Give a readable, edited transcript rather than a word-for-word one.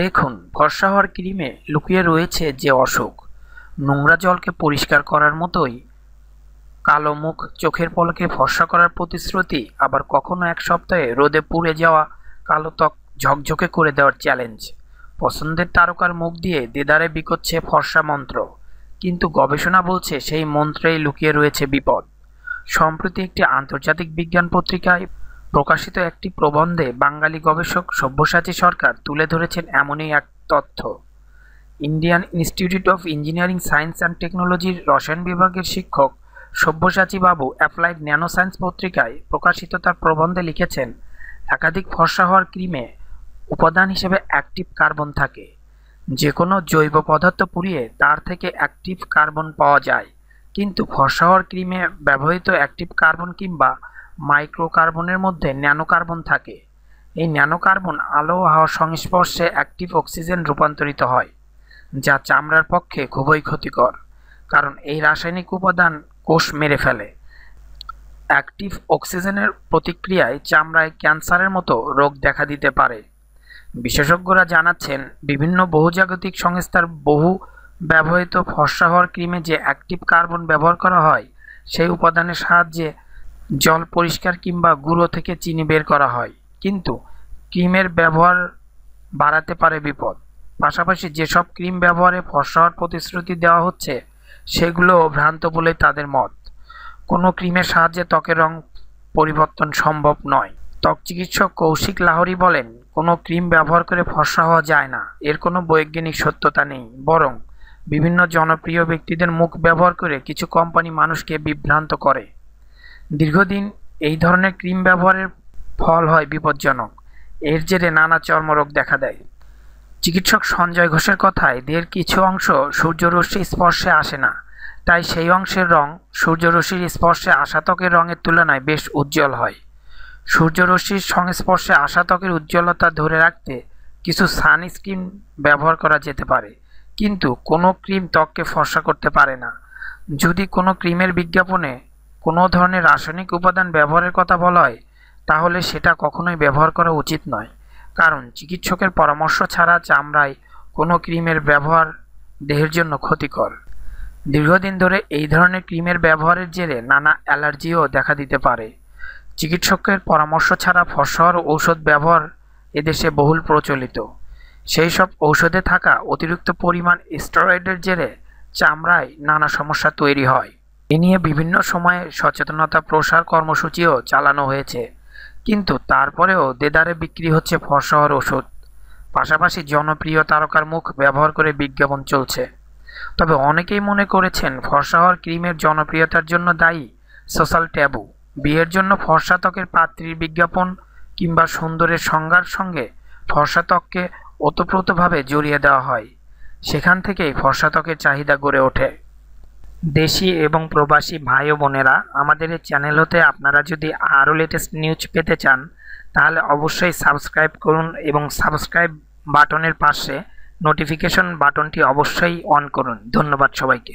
দেখুন, ফর্সা হওয়ার ক্রিমে লুকিয়ে রয়েছে যে অসুখ, নোংরা জলকে পরিষ্কার করার মতোই কালো মুখ চোখের পলকে ফর্সা করার প্রতিশ্রুতি, আবার কখনো এক সপ্তাহে রোদে পুড়ে যাওয়া কালো ত্বক ঝকঝকে করে দেওয়ার চ্যালেঞ্জ। পছন্দের তারকার মুখ দিয়ে দেদারে বিকোচ্ছে ফর্সা মন্ত্র, কিন্তু গবেষণা বলছে সেই মন্ত্রেই লুকিয়ে রয়েছে বিপদ। সম্প্রতি একটি আন্তর্জাতিক বিজ্ঞান পত্রিকায় প্রকাশিত একটি প্রবন্ধে বাঙালি গবেষক সব্যসাচী সরকার তুলে ধরেছেন এমনই এক তথ্য। Indian Institute of Engineering Science and টেকনোলজির রসায়ন বিভাগের শিক্ষক সব্যসাচী বাবু অ্যাপ্লাইড ন্যানো সায়েন্স পত্রিকায় প্রকাশিত তার প্রবন্ধে লিখেছেন, একাধিক ফর্সা হওয়ার ক্রিমে উপাদান হিসেবে অ্যাক্টিভ কার্বন থাকে। যে কোনো জৈব পদার্থ পুড়িয়ে তার থেকে অ্যাক্টিভ কার্বন পাওয়া যায়, কিন্তু ফর্সা হওয়ার ক্রিমে ব্যবহৃত অ্যাক্টিভ কার্বন কিংবা মাইক্রোকার্বনের মধ্যে ন্যানো কার্বন থাকে। এই ন্যানো কার্বন আলো ও হাওয়ার সংস্পর্শে অ্যাক্টিভ অক্সিজেন রূপান্তরিত হয়, যা চামড়ার পক্ষে খুবই ক্ষতিকর, কারণ এই রাসায়নিক উপাদান কোষ মেরে ফেলে। অ্যাক্টিভ অক্সিজেনের প্রতিক্রিয়ায় চামড়ায় ক্যান্সারের মতো রোগ দেখা দিতে পারে। বিশেষজ্ঞরা জানাচ্ছেন, বিভিন্ন বহুজাগতিক সংস্থার বহু ব্যবহৃত ফর্সা হওয়ার ক্রিমে যে অ্যাক্টিভ কার্বন ব্যবহার করা হয়, সেই উপাদানের সাহায্যে জল পরিষ্কার কিংবা গুঁড়ো থেকে চিনি বের করা হয়, কিন্তু ক্রিমের ব্যবহার বাড়াতে পারে বিপদ। পাশাপাশি যেসব ক্রিম ব্যবহারে ফর্সা হওয়ার প্রতিশ্রুতি দেওয়া হচ্ছে, সেগুলোও ভ্রান্ত বলেই তাদের মত। কোনো ক্রিমের সাহায্যে ত্বকের রং পরিবর্তন সম্ভব নয়। ত্বক চিকিৎসক কৌশিক লাহরি বলেন, কোনো ক্রিম ব্যবহার করে ফর্সা হওয়া যায় না, এর কোনো বৈজ্ঞানিক সত্যতা নেই। বরং বিভিন্ন জনপ্রিয় ব্যক্তিদের মুখ ব্যবহার করে কিছু কোম্পানি মানুষকে বিভ্রান্ত করে। দীর্ঘদিন এই ধরনের ক্রিম ব্যবহারের ফল হয় বিপজ্জনক, এর জেরে নানা চর্মরোগ দেখা দেয়। চিকিৎসক সঞ্জয় ঘোষের কথায়, দেহের কিছু অংশ সূর্যরশ্মির স্পর্শে আসে না, তাই সেই অংশের রং সূর্যরশ্মির স্পর্শে আসা ত্বকের রঙের তুলনায় বেশ উজ্জ্বল হয়। সূর্যরশ্মির সংস্পর্শে আসা ত্বকের উজ্জ্বলতা ধরে রাখতে কিছু সানস্ক্রিন ব্যবহার করা যেতে পারে, কিন্তু কোনো ক্রিম ত্বককে ফর্সা করতে পারে না। যদি কোনো ক্রিমের বিজ্ঞাপনে কোনো ধরনের রাসায়নিক উপাদান ব্যবহারের কথা বলা হয়, তাহলে সেটা কখনোই ব্যবহার করা উচিত নয়, কারণ চিকিৎসকের পরামর্শ ছাড়া চামড়ায় কোনো ক্রিমের ব্যবহার দেহের জন্য ক্ষতিকর। দীর্ঘদিন ধরে এই ধরনের ক্রিমের ব্যবহারের জেরে নানা অ্যালার্জিও দেখা দিতে পারে। চিকিৎসকের পরামর্শ ছাড়া ফর্সার ঔষধ ব্যবহার এদেশে বহুল প্রচলিত। সেই সব ঔষধে থাকা অতিরিক্ত পরিমাণ স্টেরয়েডের জেরে চামড়ায় নানা সমস্যা তৈরি হয়। এ নিয়ে বিভিন্ন সময়ে সচেতনতা প্রসার কর্মসূচিও চালানো হয়েছে, কিন্তু তারপরেও দেদারে বিক্রি হচ্ছে ফর্সা হওয়ার ওষুধ। পাশাপাশি জনপ্রিয় তারকার মুখ ব্যবহার করে বিজ্ঞাপন চলছে। তবে অনেকেই মনে করেছেন, ফর্সা হওয়ার ক্রিমের জনপ্রিয়তার জন্য দায়ী সোশ্যাল ট্যাবু। বিয়ের জন্য ফর্সা ত্বকের পাত্রীর বিজ্ঞাপন কিংবা সুন্দরের সংজ্ঞার সঙ্গে ফর্সা ত্বককে ওতপ্রোতভাবে জড়িয়ে দেওয়া হয়, সেখান থেকেই ফর্সা ত্বকের চাহিদা গড়ে ওঠে। দেশি এবং প্রবাসী ভাই ও বোনেরা, আমাদের এই চ্যানেল হতে আপনারা যদি আরও লেটেস্ট নিউজ পেতে চান, তাহলে অবশ্যই সাবস্ক্রাইব করুন এবং সাবস্ক্রাইব বাটনের পাশে নোটিফিকেশন বাটনটি অবশ্যই অন করুন। ধন্যবাদ সবাইকে।